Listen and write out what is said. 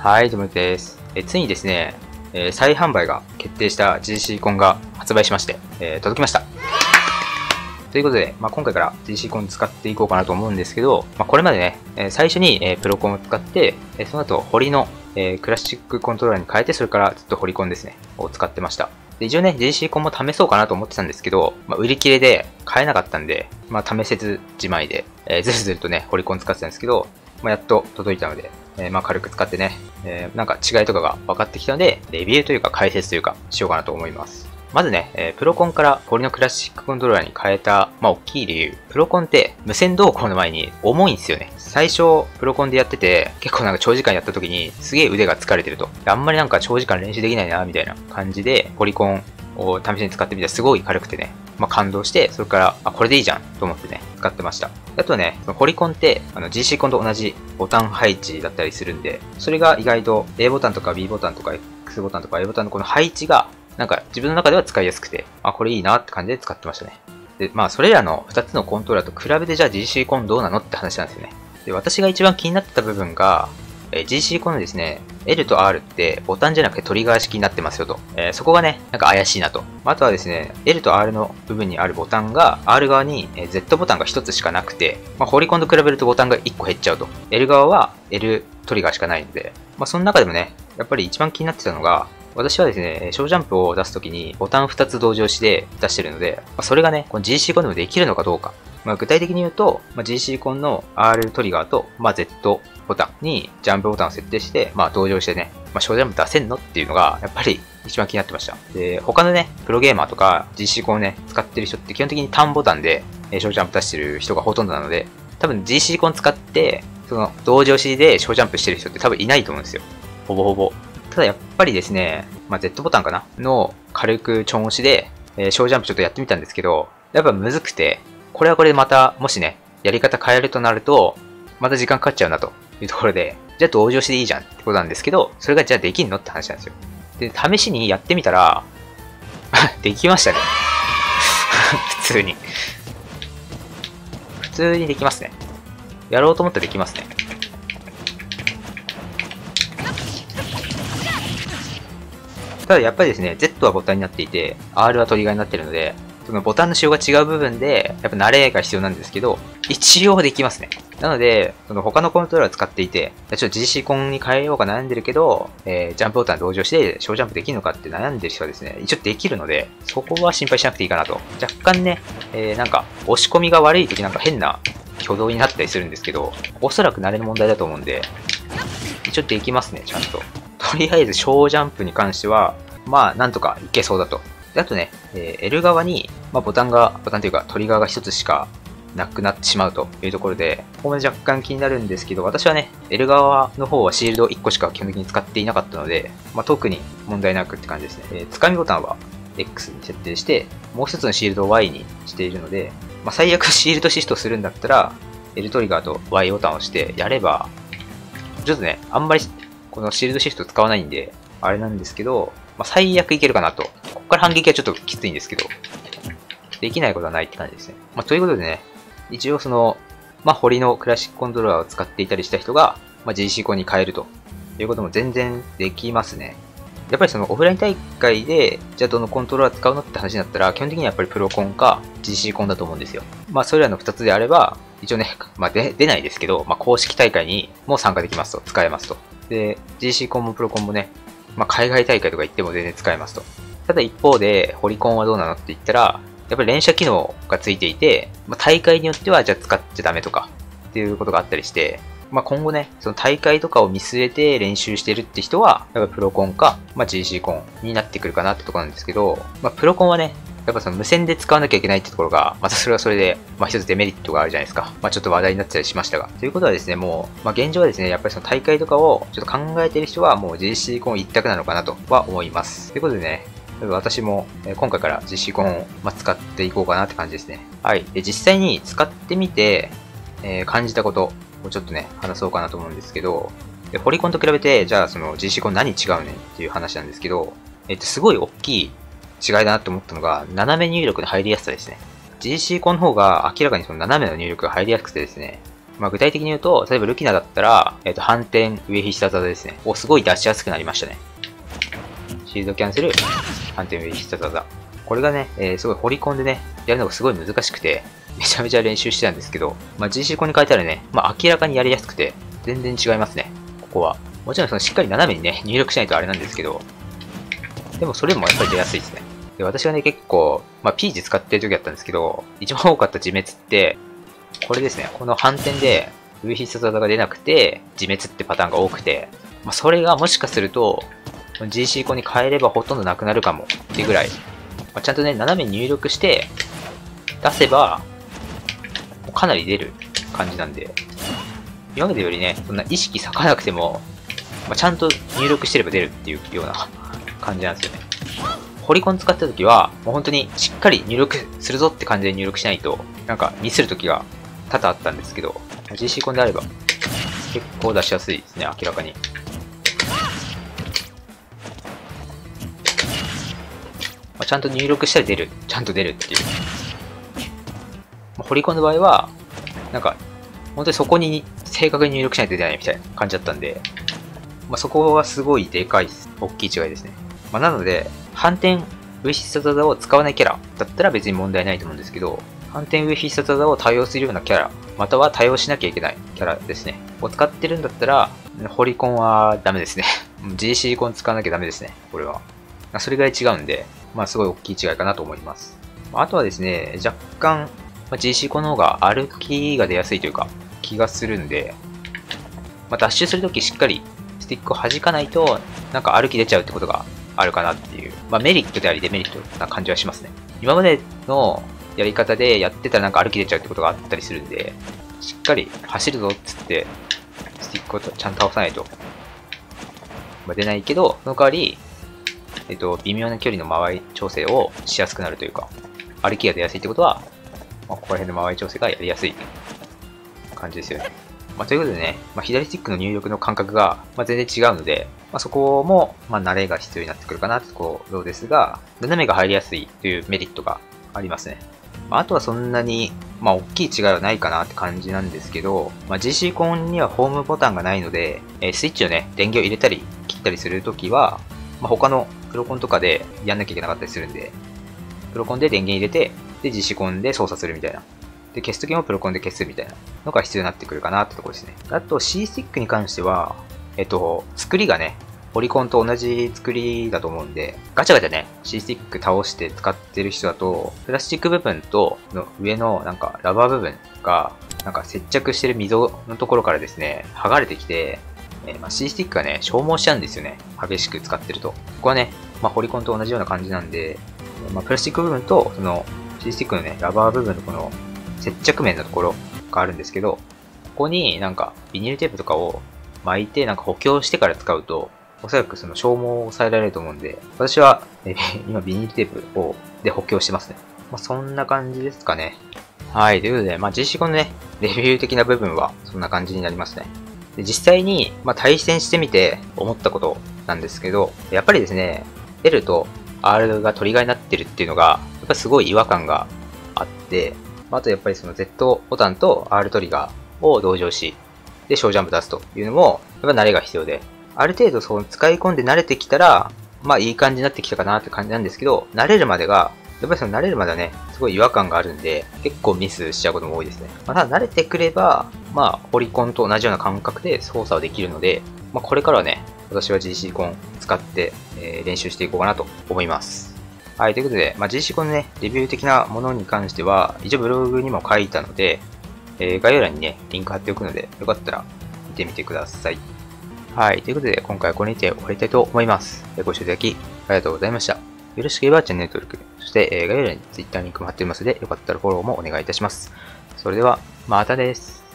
はい、ともゆきです。ついにですね、再販売が決定した GC コンが発売しまして、届きました。ということで、今回から GC コン使っていこうかなと思うんですけど、これまでね、最初にプロコンを使って、その後、ホリのクラシックコントローラーに変えて、それからずっとホリコンですね、を使ってました。で、一応ね、GC コンも試そうかなと思ってたんですけど、売り切れで買えなかったんで、試せずじまいで、ずるずるとね、ホリコン使ってたんですけど、やっと届いたので、軽く使ってね、なんか違いとかが分かってきたので、レビューというか解説というかしようかなと思います。まずね、プロコンからホリのクラシックコントローラーに変えた、大きい理由。プロコンって無線動向の前に重いんですよね。最初、プロコンでやってて、結構長時間やった時にすげえ腕が疲れてると。あんまり長時間練習できないな、みたいな感じで、ホリコンを試しに使ってみたらすごい軽くてね、感動して、それから、これでいいじゃんと思ってね、使ってました。あとね、ホリコンって、GC コンと同じボタン配置だったりするんで、それが意外と A ボタンとか B ボタンとか X ボタンとか A ボタンのこの配置が、自分の中では使いやすくて、これいいなって感じで使ってましたね。で、それらの2つのコントローラーと比べてじゃあ GC コンどうなのって話なんですよね。で、私が一番気になってた部分が、GC コンのですね、L と R ってボタンじゃなくてトリガー式になってますよと。そこがね、怪しいなと。あとはですね、L と R の部分にあるボタンが、R 側に Z ボタンが1つしかなくて、ホリコンと比べるとボタンが1個減っちゃうと。L 側は L トリガーしかないので、その中でもね、やっぱり一番気になってたのが、私はですね、小ジャンプを出すときにボタン2つ同時押しで出してるので、それがね、この GC コンでもできるのかどうか。具体的に言うと、GC コンの R トリガーと、Z ボタンにジャンプボタンを設定して、同時押しでね、小ジャンプ出せんのっていうのが、やっぱり一番気になってました。で、他のね、プロゲーマーとか GC コンをね、使ってる人って基本的にターンボタンで小ジャンプ出してる人がほとんどなので、多分 GC コン使って、その同時押しで小ジャンプしてる人って多分いないと思うんですよ。ほぼほぼ。ただやっぱりですね、Z ボタンかなの軽くちょん押しで、小ジャンプちょっとやってみたんですけど、やっぱむずくて、これはこれでまた、もしね、やり方変えるとなると、また時間かかっちゃうなというところで、じゃあ同時押しでいいじゃんってことなんですけど、それがじゃあできんのって話なんですよ。で、試しにやってみたら、できましたね。普通に。普通にできますね。やろうと思ったらできますね。ただやっぱりですね、Z はボタンになっていて、R はトリガーになっているので、そのボタンの仕様が違う部分で、やっぱ慣れが必要なんですけど、一応できますね。なので、その他のコントローラーを使っていて、ちょっと GC コンに変えようか悩んでるけど、ジャンプボタン同乗して小ジャンプできるのかって悩んでる人はですね、一応できるので、そこは心配しなくていいかなと。若干ね、押し込みが悪い時変な挙動になったりするんですけど、おそらく慣れの問題だと思うんで、一応できますね、ちゃんと。とりあえず小ジャンプに関しては、なんとかいけそうだと。で、あとね、L 側に、ボタンというかトリガーが1つしかなくなってしまうというところで、ここも若干気になるんですけど、私はね、L 側の方はシールド1個しか基本的に使っていなかったので、特に問題なくって感じですね。掴みボタンは X に設定して、もう1つのシールドを Y にしているので、最悪シールドシフトするんだったら、L トリガーと Y ボタンを押してやれば、ちょっとね、あんまり、このシールドシフト使わないんで、あれなんですけど、最悪いけるかなと。ここから反撃はちょっときついんですけど、できないことはないって感じですね。ということでね、一応その、ホリのクラシックコントローラーを使っていたりした人が、GC コンに変えるということも全然できますね。やっぱりそのオフライン大会で、じゃあどのコントローラー使うのって話になったら、基本的にはやっぱりプロコンか GC コンだと思うんですよ。それらの2つであれば、一応ね、出ないですけど、公式大会にも参加できますと、使えますと。で、GC コンもプロコンもね、海外大会とか行っても全然使えますと。ただ一方で、ホリコンはどうなのって言ったら、やっぱり連射機能がついていて、大会によってはじゃあ使っちゃダメとか、っていうことがあったりして、今後ね、その大会とかを見据えて練習してるって人は、やっぱプロコンか、GC コンになってくるかなってところなんですけど、プロコンはね、やっぱその無線で使わなきゃいけないってところが、それはそれで、一つデメリットがあるじゃないですか。ちょっと話題になってたりしましたが。ということはですね、もう、現状はですね、やっぱりその大会とかをちょっと考えている人は、もう GC コン一択なのかなとは思います。ということでね、私も今回から GC コンを使っていこうかなって感じですね。はい。で、実際に使ってみて、感じたことをちょっとね、話そうかなと思うんですけど、ホリコンと比べて、じゃあその GC コン何違うねんっていう話なんですけど、すごい大きい違いだなと思ったのが、斜め入力の入りやすさですね。GC コンの方が明らかにその斜めの入力が入りやすくてですね、まあ、具体的に言うと、例えばルキナだったら、反転上必殺技ですね。お、すごい出しやすくなりましたね。シールドキャンセル、反転上必殺技。これがね、すごい掘り込んでね、やるのがすごい難しくて、めちゃめちゃ練習してたんですけど、まあ、GC コンに変えたらね、まあ、明らかにやりやすくて、全然違いますね、ここは。もちろんそのしっかり斜めにね、入力しないとあれなんですけど、でもそれもやっぱり出やすいですね。で、私はね、結構、まあ、ピーチ使ってる時だったんですけど、一番多かった自滅って、これですね、この反転で、上必殺技が出なくて、自滅ってパターンが多くて、まあ、それがもしかすると、GC コンに変えればほとんどなくなるかもってぐらい、まあ、ちゃんとね、斜めに入力して、出せば、かなり出る感じなんで、今までよりね、そんな意識割かなくても、まあ、ちゃんと入力してれば出るっていうような感じなんですよね。ホリコン使った時は、もう本当にしっかり入力するぞって感じで入力しないと、なんかミスる時が多々あったんですけど、GC コンであれば、結構出しやすいですね、明らかに。まあ、ちゃんと入力したら出る、ちゃんと出るっていう。掘り込んだ場合は、なんか、本当にそこに正確に入力しないといけないみたいな感じだったんで、まあ、そこはすごいでかいです。大きい違いですね。まあ、なので、反転上必殺技を使わないキャラだったら別に問題ないと思うんですけど、反転上必殺技を対応するようなキャラ、または対応しなきゃいけないキャラですね。を使ってるんだったら、ホリコンはダメですね。GC コン使わなきゃダメですね、これは。それぐらい違うんで、まあ、すごい大きい違いかなと思います。あとはですね、若干、まあ、GC コンの方が歩きが出やすいというか気がするんで、まあ、ダッシュするときしっかりスティックを弾かないとなんか歩き出ちゃうってことがあるかなっていう、まあ、メリットでありデメリットな感じはしますね。今までのやり方でやってたらなんか歩き出ちゃうってことがあったりするんで、しっかり走るぞっつってスティックをちゃんと倒さないと、まあ、出ないけど、その代わり、微妙な距離の間合い調整をしやすくなるというか、歩きが出やすいってことはまあここら辺の間合い調整がやりやすい感じですよね。まあ、ということでね、まあ、左スティックの入力の感覚が、まあ、全然違うので、まあ、そこも、まあ、慣れが必要になってくるかなってことですが、斜めが入りやすいというメリットがありますね。まあ、あとはそんなに、まあ、大きい違いはないかなって感じなんですけど、まあ、GC コンにはホームボタンがないので、スイッチをね、電源を入れたり切ったりするときは、まあ、他のプロコンとかでやんなきゃいけなかったりするんで、プロコンで電源入れて、で、GC コンで操作するみたいな。で、消すときもプロコンで消すみたいなのが必要になってくるかなってところですね。あと C スティックに関しては、作りがね、ホリコンと同じ作りだと思うんで、ガチャガチャね、C スティック倒して使ってる人だと、プラスチック部分との上のなんかラバー部分が、なんか接着してる溝のところからですね、剥がれてきて、まあ、C スティックがね、消耗しちゃうんですよね。激しく使ってると。ここはね、まあ、ホリコンと同じような感じなんで、まあ、プラスチック部分と、その、C スティックのね、ラバー部分のこの接着面のところがあるんですけど、ここになんかビニールテープとかを巻いてなんか補強してから使うと、おそらくその消耗を抑えられると思うんで、私は今ビニールテープをで補強してますね。まあ、そんな感じですかね。はい、ということで、まあ、GC コンのね、レビュー的な部分はそんな感じになりますね。で、実際に、まあ、対戦してみて思ったことなんですけど、やっぱりですね、L と R がトリガーになってるっていうのが、やっぱすごい違和感があって、あとやっぱりその Z ボタンと R トリガーを同乗し、で、小ジャンプ出すというのも、やっぱ慣れが必要で、ある程度その使い込んで慣れてきたら、まあいい感じになってきたかなって感じなんですけど、慣れるまでが、やっぱりその慣れるまではね、すごい違和感があるんで、結構ミスしちゃうことも多いですね。まあ、ただ慣れてくれば、まあ、ホリコンと同じような感覚で操作はできるので、まあこれからはね、私は GC コン使って、練習していこうかなと思います。はい、ということで、まあ、GC コンのね、レビュー的なものに関しては、一応ブログにも書いたので、概要欄にね、リンク貼っておくので、よかったら見てみてください。はい、ということで、今回はこれにて終わりたいと思います。ご視聴いただき、ありがとうございました。よろしければチャンネル登録、そして、概要欄に Twitter リンクも貼っておりますので、よかったらフォローもお願いいたします。それでは、またです。